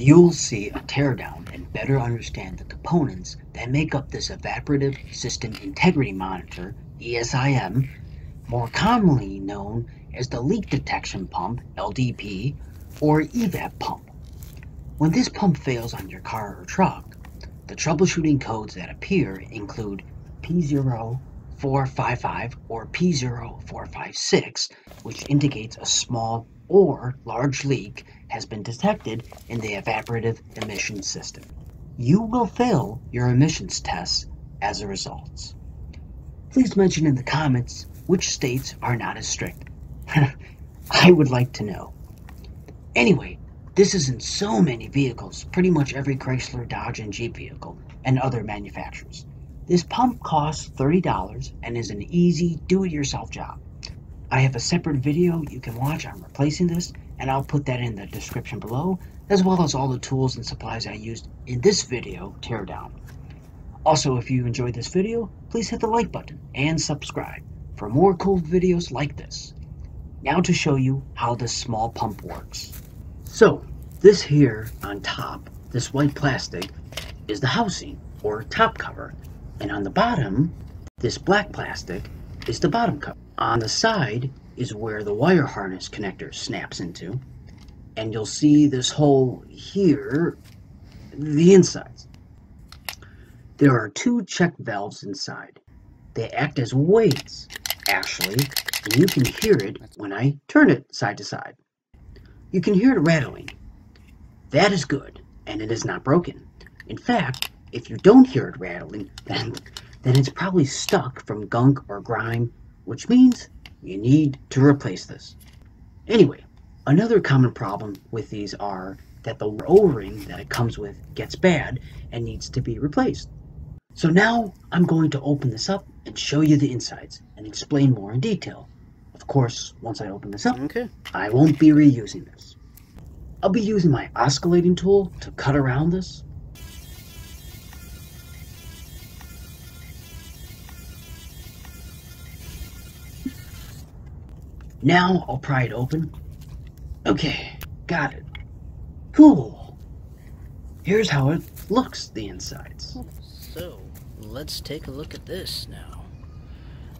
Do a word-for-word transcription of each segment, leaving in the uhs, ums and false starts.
you'll see a teardown and better understand the components that make up this Evaporative System Integrity Monitor, E S I M, more commonly known as the Leak Detection Pump, L D P, or E VAP pump. When this pump fails on your car or truck, the troubleshooting codes that appear include P zero four five five or P zero four five six, which indicates a small or large leak has been detected in the evaporative emission system. You will fail your emissions tests as a result. Please mention in the comments which states are not as strict. I would like to know. Anyway, this is in so many vehicles, pretty much every Chrysler, Dodge, and Jeep vehicle, and other manufacturers. This pump costs thirty dollars and is an easy do-it-yourself job. I have a separate video you can watch on replacing this, and I'll put that in the description below, as well as all the tools and supplies I used in this video teardown. Also, if you enjoyed this video, please hit the like button and subscribe for more cool videos like this. Now to show you how this small pump works. So, this here on top, this white plastic, is the housing or top cover, and on the bottom, this black plastic is the bottom cover. On the side is where the wire harness connector snaps into, and you'll see this hole here, the insides. There are two check valves inside. They act as weights, actually, and you can hear it when I turn it side to side. You can hear it rattling. That is good, and it is not broken. In fact, if you don't hear it rattling, then, then it's probably stuck from gunk or grime, which means you need to replace this. Anyway, another common problem with these are that the O-ring that it comes with gets bad and needs to be replaced. So now I'm going to open this up and show you the insides and explain more in detail. Of course, once I open this up, okay, I won't be reusing this. I'll be using my oscillating tool to cut around this. Now I'll pry it open. Okay, got it. Cool. Here's how it looks, the insides. So, let's take a look at this now.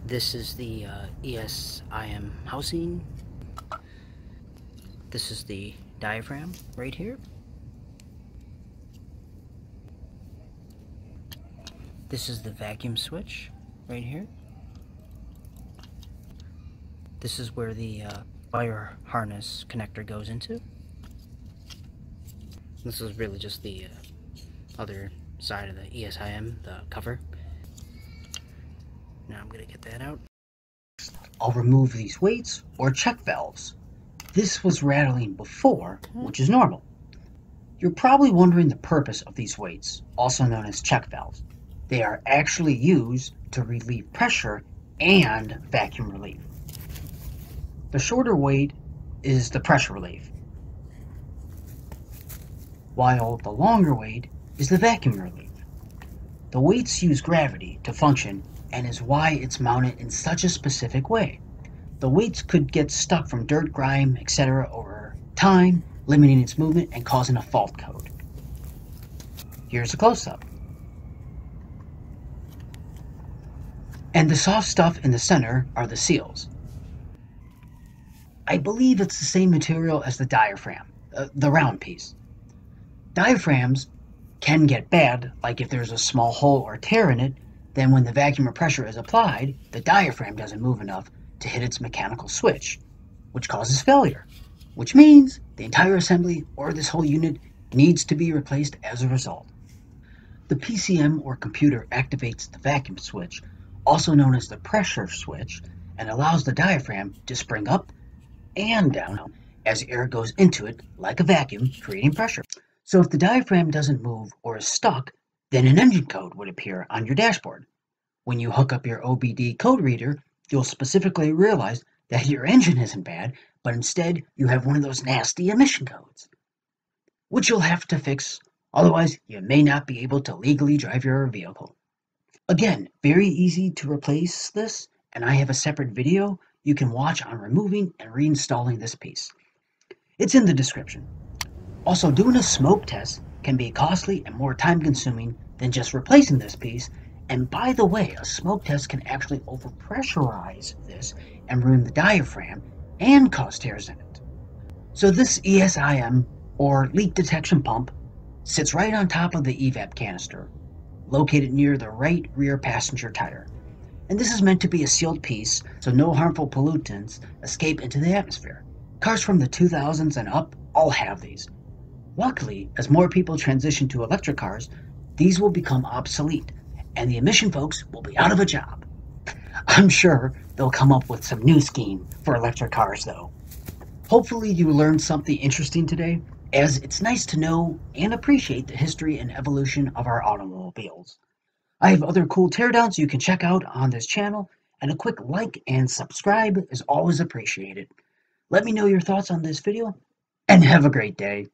This is the uh, E S I M housing. This is the diaphragm right here. This is the vacuum switch right here. This is where the uh, wire harness connector goes into. This is really just the uh, other side of the E S I M, the cover. Now I'm going to get that out. I'll remove these weights or check valves. This was rattling before, okay, which is normal. You're probably wondering the purpose of these weights, also known as check valves. They are actually used to relieve pressure and vacuum relief. The shorter weight is the pressure relief, while the longer weight is the vacuum relief. The weights use gravity to function and is why it's mounted in such a specific way. The weights could get stuck from dirt, grime, et cetera over time, limiting its movement and causing a fault code. Here's a close-up. And the soft stuff in the center are the seals. I believe it's the same material as the diaphragm, uh, the round piece. Diaphragms can get bad, like if there's a small hole or tear in it, then when the vacuum or pressure is applied, the diaphragm doesn't move enough to hit its mechanical switch, which causes failure, which means the entire assembly or this whole unit needs to be replaced as a result. The P C M or computer activates the vacuum switch, also known as the pressure switch, and allows the diaphragm to spring up and down as air goes into it like a vacuum, creating pressure. So if the diaphragm doesn't move or is stuck, then an engine code would appear on your dashboard. When you hook up your O B D code reader, you'll specifically realize that your engine isn't bad, but instead you have one of those nasty emission codes, which you'll have to fix, otherwise you may not be able to legally drive your vehicle. Again, very easy to replace this, and I have a separate video you can watch on removing and reinstalling this piece. It's in the description. Also, doing a smoke test can be costly and more time-consuming than just replacing this piece. And by the way, a smoke test can actually overpressurize this and ruin the diaphragm and cause tears in it. So this E S I M, or leak detection pump, sits right on top of the E VAP canister, located near the right rear passenger tire. And this is meant to be a sealed piece so no harmful pollutants escape into the atmosphere. Cars from the two thousands and up all have these. Luckily, as more people transition to electric cars, these will become obsolete, and the emission folks will be out of a job. I'm sure they'll come up with some new scheme for electric cars, though. Hopefully you learned something interesting today, as it's nice to know and appreciate the history and evolution of our automobiles. I have other cool teardowns you can check out on this channel, and a quick like and subscribe is always appreciated. Let me know your thoughts on this video, and have a great day.